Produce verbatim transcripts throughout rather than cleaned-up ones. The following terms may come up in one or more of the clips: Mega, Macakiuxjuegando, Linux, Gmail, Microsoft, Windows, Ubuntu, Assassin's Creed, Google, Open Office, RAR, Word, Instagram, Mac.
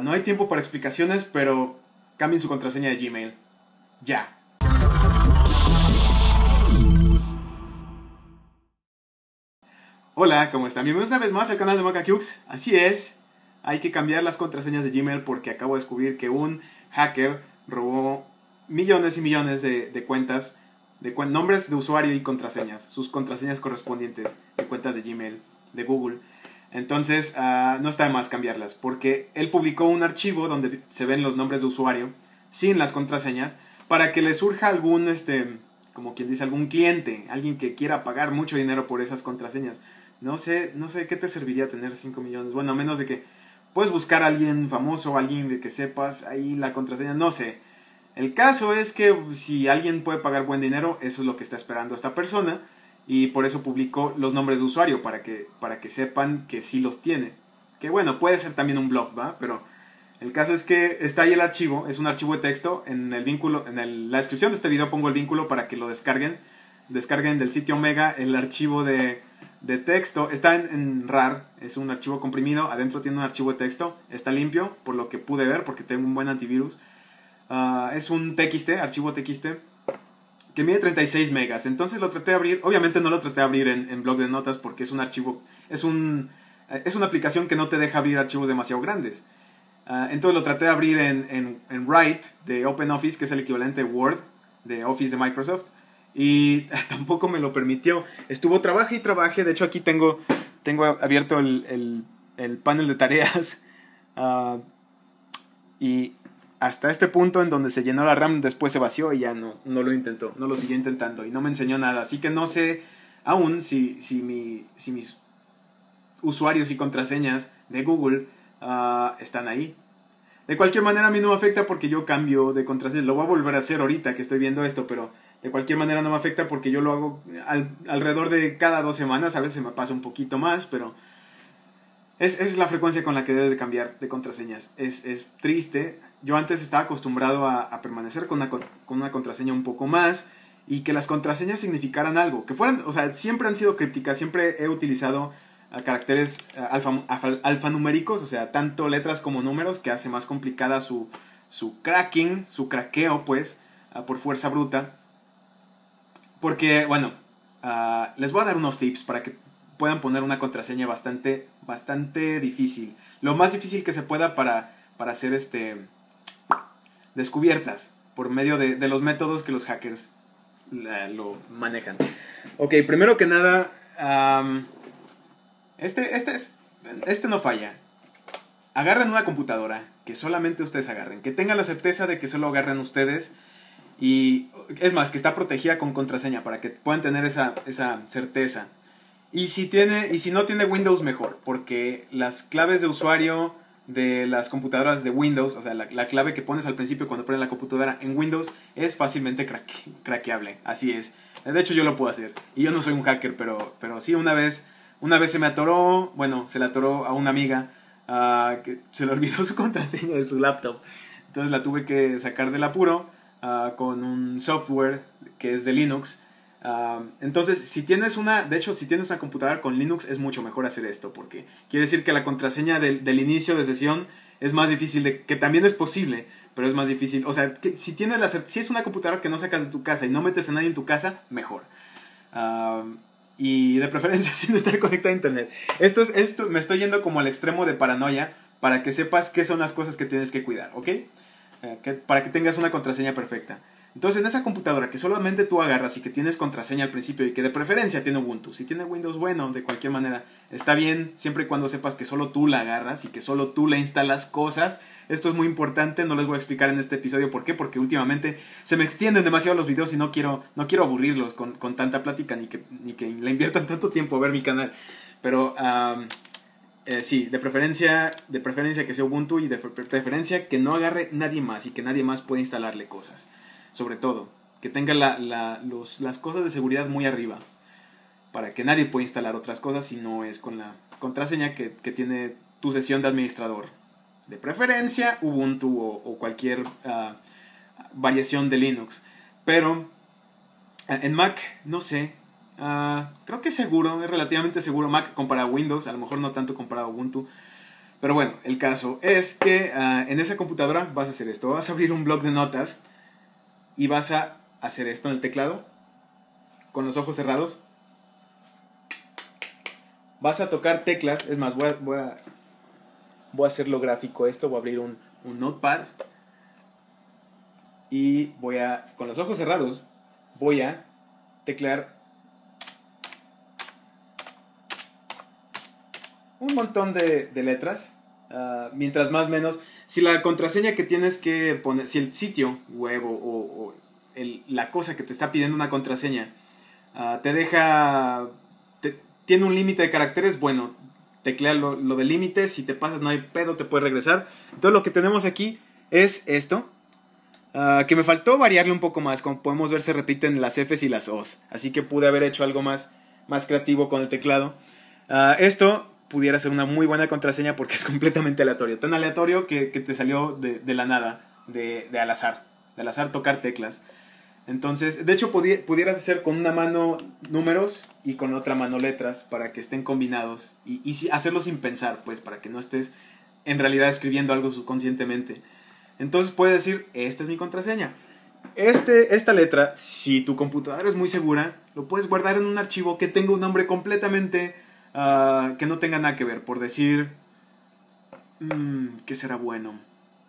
Uh, no hay tiempo para explicaciones, pero cambien su contraseña de Gmail. Ya. Hola, ¿cómo están? Bienvenidos una vez más al canal de Macakiux. Así es, hay que cambiar las contraseñas de Gmail porque acabo de descubrir que un hacker robó millones y millones de, de cuentas, de cu nombres de usuario y contraseñas, sus contraseñas correspondientes de cuentas de Gmail, de Google. Entonces, uh, no está de más cambiarlas, porque él publicó un archivo donde se ven los nombres de usuario, sin las contraseñas, para que le surja algún, este, como quien dice, algún cliente, alguien que quiera pagar mucho dinero por esas contraseñas. No sé, no sé qué te serviría tener cinco millones, bueno, a menos de que puedes buscar a alguien famoso, alguien de que sepas ahí la contraseña, no sé. El caso es que si alguien puede pagar buen dinero, eso es lo que está esperando esta persona. Y por eso publicó los nombres de usuario, para que, para que sepan que sí los tiene. Que bueno, puede ser también un blog, ¿va? Pero el caso es que está ahí el archivo, es un archivo de texto. En el vínculo, en el, la descripción de este video pongo el vínculo para que lo descarguen. Descarguen del sitio Mega el archivo de, de texto. Está en, en R A R, es un archivo comprimido. Adentro tiene un archivo de texto, está limpio, por lo que pude ver, porque tengo un buen antivirus. Uh, es un T X T, archivo T X T. Que mide treinta y seis megas, entonces lo traté de abrir, obviamente no lo traté de abrir en, en bloc de notas porque es un archivo, es, un, es una aplicación que no te deja abrir archivos demasiado grandes. Uh, entonces lo traté de abrir en, en, en Write de Open Office, que es el equivalente de Word de Office de Microsoft, y tampoco me lo permitió. Estuvo trabaje y trabaje, de hecho aquí tengo, tengo abierto el, el, el panel de tareas, uh, y... hasta este punto en donde se llenó la RAM, después se vació y ya no, no lo intentó, no lo siguió intentando y no me enseñó nada. Así que no sé aún si, si, mi, si mis usuarios y contraseñas de Google uh, están ahí. De cualquier manera a mí no me afecta porque yo cambio de contraseña. Lo voy a volver a hacer ahorita que estoy viendo esto, pero de cualquier manera no me afecta porque yo lo hago al, alrededor de cada dos semanas. A veces se me pasa un poquito más, pero... Es, esa es la frecuencia con la que debes de cambiar de contraseñas. Es, es triste. Yo antes estaba acostumbrado a, a permanecer con una, con una contraseña un poco más y que las contraseñas significaran algo. Que fueran, o sea, siempre han sido crípticas. Siempre he utilizado uh, caracteres uh, alfa, alfa, alfanuméricos, o sea, tanto letras como números, que hace más complicada su, su cracking, su craqueo, pues, uh, por fuerza bruta. Porque, bueno, uh, les voy a dar unos tips para que puedan poner una contraseña bastante, bastante difícil. Lo más difícil que se pueda para, para hacer este, descubiertas por medio de, de los métodos que los hackers la, lo manejan. Ok, primero que nada, um, este, este, es, este no falla. Agarren una computadora que solamente ustedes agarren. Que tengan la certeza de que solo agarren ustedes. Y es más, que está protegida con contraseña para que puedan tener esa, esa certeza. Y si tiene, y si no tiene Windows, mejor, porque las claves de usuario de las computadoras de Windows, o sea, la, la clave que pones al principio cuando pones la computadora en Windows, es fácilmente craque, craqueable, así es. De hecho, yo lo puedo hacer, y yo no soy un hacker, pero, pero sí, una vez, una vez se me atoró, bueno, se le atoró a una amiga, uh, que se le olvidó su contraseña de su laptop, entonces la tuve que sacar del apuro uh, con un software que es de Linux. Uh, entonces, si tienes una, de hecho, si tienes una computadora con Linux, es mucho mejor hacer esto, porque quiere decir que la contraseña del, del inicio de sesión es más difícil, de, que también es posible, pero es más difícil. O sea, que, si, tienes la, si es una computadora que no sacas de tu casa y no metes a nadie en tu casa, mejor. Uh, y de preferencia sin estar conectado a internet. Esto es, esto, me estoy yendo como al extremo de paranoia para que sepas qué son las cosas que tienes que cuidar, ¿ok? Uh, que, para que tengas una contraseña perfecta. Entonces, en esa computadora que solamente tú agarras y que tienes contraseña al principio y que de preferencia tiene Ubuntu, si tiene Windows, bueno, de cualquier manera, está bien siempre y cuando sepas que solo tú la agarras y que solo tú le instalas cosas. Esto es muy importante, no les voy a explicar en este episodio por qué, porque últimamente se me extienden demasiado los videos y no quiero, no quiero aburrirlos con, con tanta plática ni que, ni que le inviertan tanto tiempo a ver mi canal. Pero um, eh, sí, de preferencia, de preferencia que sea Ubuntu y de preferencia que no agarre nadie más y que nadie más pueda instalarle cosas. Sobre todo, que tenga la, la, los, las cosas de seguridad muy arriba, para que nadie pueda instalar otras cosas si no es con la contraseña que, que tiene tu sesión de administrador. De preferencia, Ubuntu o, o cualquier uh, variación de Linux. Pero en Mac, no sé, uh, creo que es seguro, es relativamente seguro. Mac comparado a Windows, a lo mejor no tanto comparado a Ubuntu. Pero bueno, el caso es que uh, en esa computadora vas a hacer esto. Vas a abrir un bloc de notas y vas a hacer esto en el teclado, con los ojos cerrados. Vas a tocar teclas. Es más, voy a, voy a, voy a hacerlo gráfico esto. Voy a abrir un, un notepad. Y voy a, con los ojos cerrados, voy a teclear un montón de, de letras. Uh, mientras más menos. Si la contraseña que tienes que poner, si el sitio web o, o el, la cosa que te está pidiendo una contraseña uh, te deja... Te, tiene un límite de caracteres, bueno, teclea lo, lo de límite, si te pasas no hay pedo, te puedes regresar. Entonces lo que tenemos aquí es esto, uh, que me faltó variarle un poco más, como podemos ver se repiten las Fs y las Os, así que pude haber hecho algo más, más creativo con el teclado. Uh, esto pudiera ser una muy buena contraseña porque es completamente aleatorio, tan aleatorio que, que te salió de, de la nada, de, de al azar, de al azar tocar teclas. Entonces, de hecho, pudi- pudieras hacer con una mano números y con otra mano letras para que estén combinados. Y, y hacerlo sin pensar, pues, para que no estés en realidad escribiendo algo subconscientemente. Entonces puedes decir, esta es mi contraseña. Este, esta letra, si tu computadora es muy segura, lo puedes guardar en un archivo que tenga un nombre completamente... Uh, que no tenga nada que ver, por decir... Mmm, ¿qué será bueno?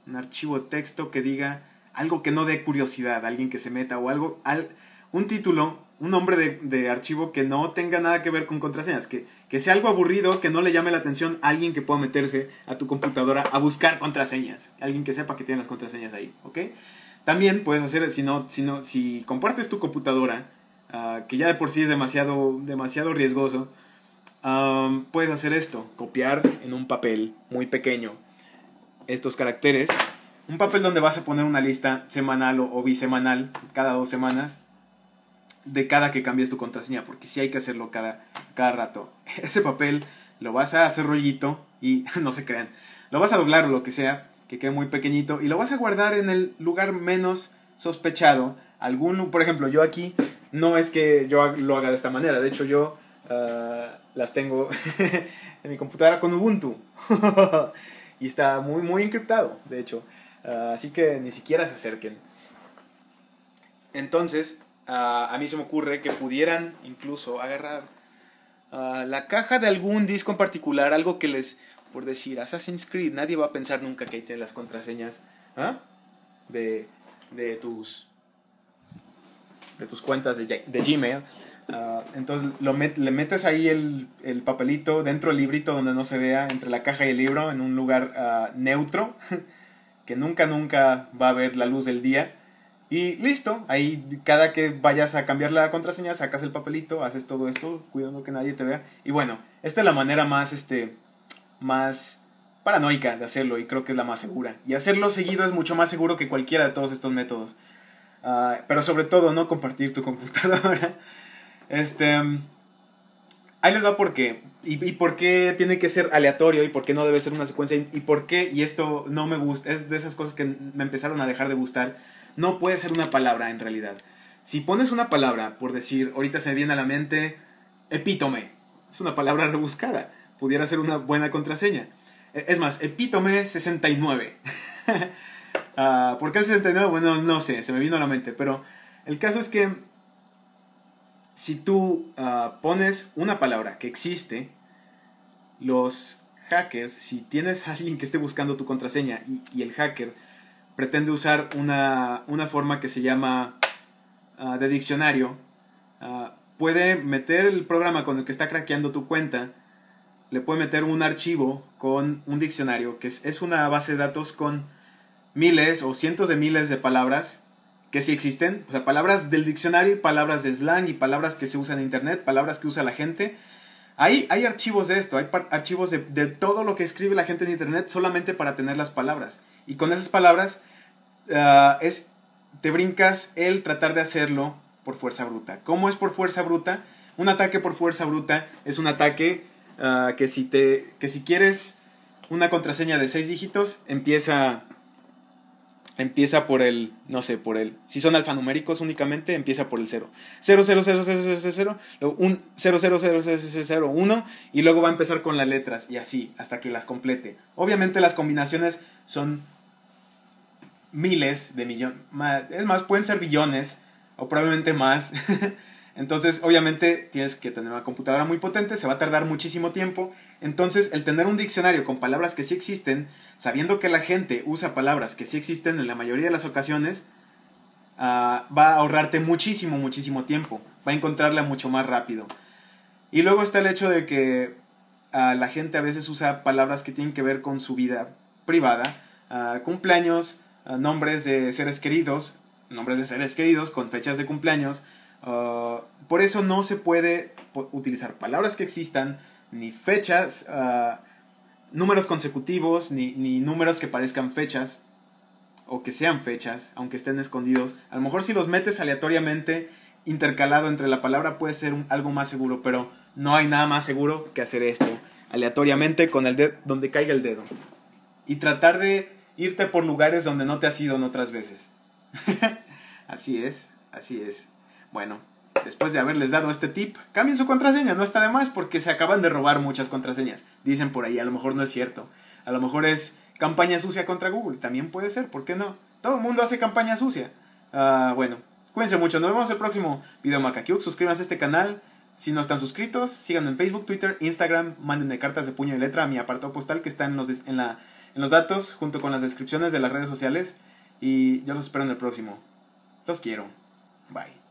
Un archivo de texto que diga... algo que no dé curiosidad, alguien que se meta o algo, al, un título, un nombre de, de archivo que no tenga nada que ver con contraseñas, que, que sea algo aburrido, que no le llame la atención a alguien que pueda meterse a tu computadora a buscar contraseñas, alguien que sepa que tiene las contraseñas ahí, ¿ok? También puedes hacer, si no, si, no, si compartes tu computadora, uh, que ya de por sí es demasiado, demasiado riesgoso, um, puedes hacer esto, copiar en un papel muy pequeño estos caracteres. Un papel donde vas a poner una lista semanal o, o bisemanal, cada dos semanas, de cada que cambies tu contraseña, porque sí hay que hacerlo cada, cada rato. Ese papel lo vas a hacer rollito y, no se crean, lo vas a doblar o lo que sea, que quede muy pequeñito, y lo vas a guardar en el lugar menos sospechado. Alguno, por ejemplo, yo aquí, no es que yo lo haga de esta manera, de hecho yo uh, las tengo en mi computadora con Ubuntu, y está muy, muy encriptado, de hecho. Uh, así que ni siquiera se acerquen. Entonces, uh, a mí se me ocurre que pudieran incluso agarrar uh, la caja de algún disco en particular, algo que les, por decir, Assassin's Creed, nadie va a pensar nunca que ahí tienen las contraseñas, ¿ah? de, de tus de tus cuentas de, de Gmail. Uh, entonces lo met, le metes ahí el, el papelito dentro del librito donde no se vea, entre la caja y el libro, en un lugar uh, neutro que nunca, nunca va a ver la luz del día. Y listo, ahí cada que vayas a cambiar la contraseña, sacas el papelito, haces todo esto, cuidando que nadie te vea. Y bueno, esta es la manera más, este, más paranoica de hacerlo y creo que es la más segura. Y hacerlo seguido es mucho más seguro que cualquiera de todos estos métodos. Uh, pero sobre todo, no compartir tu computadora. Este, ahí les va por qué. Y, y por qué tiene que ser aleatorio y por qué no debe ser una secuencia y, y por qué, y esto no me gusta, es de esas cosas que me empezaron a dejar de gustar, no puede ser una palabra en realidad. Si pones una palabra, por decir, ahorita se me viene a la mente epítome, es una palabra rebuscada, pudiera ser una buena contraseña. Es más, epítome sesenta y nueve. uh, ¿Por qué el sesenta y nueve? Bueno, no sé, se me vino a la mente, pero el caso es que si tú uh, pones una palabra que existe, los hackers, si tienes a alguien que esté buscando tu contraseña y, y el hacker pretende usar una, una forma que se llama uh, de diccionario, uh, puede meter el programa con el que está craqueando tu cuenta, le puede meter un archivo con un diccionario, que es, es una base de datos con miles o cientos de miles de palabras que sí existen, o sea, palabras del diccionario y palabras de slang y palabras que se usan en internet, palabras que usa la gente. Hay, hay archivos de esto, hay archivos de, de todo lo que escribe la gente en internet solamente para tener las palabras. Y con esas palabras uh, es, te brincas el tratar de hacerlo por fuerza bruta. ¿Cómo es por fuerza bruta? Un ataque por fuerza bruta es un ataque uh, que, si te, que si quieres una contraseña de seis dígitos, empieza... empieza por el, no sé, por el, si son alfanuméricos únicamente, empieza por el cero. cero, cero, cero, cero, cero, cero, luego un cero, cero, cero, cero, cero, cero, uno, y luego va a empezar con las letras, y así, hasta que las complete. Obviamente las combinaciones son miles de millones, es más, pueden ser billones, o probablemente más. Entonces, obviamente, tienes que tener una computadora muy potente, se va a tardar muchísimo tiempo. Entonces, el tener un diccionario con palabras que sí existen, sabiendo que la gente usa palabras que sí existen en la mayoría de las ocasiones, uh, va a ahorrarte muchísimo, muchísimo tiempo. Va a encontrarla mucho más rápido. Y luego está el hecho de que uh, la gente a veces usa palabras que tienen que ver con su vida privada. Uh, cumpleaños, uh, nombres de seres queridos, nombres de seres queridos con fechas de cumpleaños. Uh, por eso no se puede utilizar palabras que existan, ni fechas, uh, números consecutivos, ni, ni números que parezcan fechas, o que sean fechas, aunque estén escondidos. A lo mejor si los metes aleatoriamente, intercalado entre la palabra, puede ser un, algo más seguro, pero no hay nada más seguro que hacer esto, aleatoriamente, con el dedo, donde caiga el dedo. Y tratar de irte por lugares donde no te has ido en otras veces. Así es, así es. Bueno, después de haberles dado este tip, cambien su contraseña, no está de más, porque se acaban de robar muchas contraseñas. Dicen por ahí, a lo mejor no es cierto. A lo mejor es campaña sucia contra Google, también puede ser, ¿por qué no? Todo el mundo hace campaña sucia. Uh, bueno, cuídense mucho, nos vemos en el próximo video Macakiux. Suscríbanse a este canal si no están suscritos, síganme en Facebook, Twitter, Instagram, mándenme cartas de puño y letra a mi apartado postal que está en los, en la, en los datos, junto con las descripciones de las redes sociales. Y yo los espero en el próximo. Los quiero. Bye.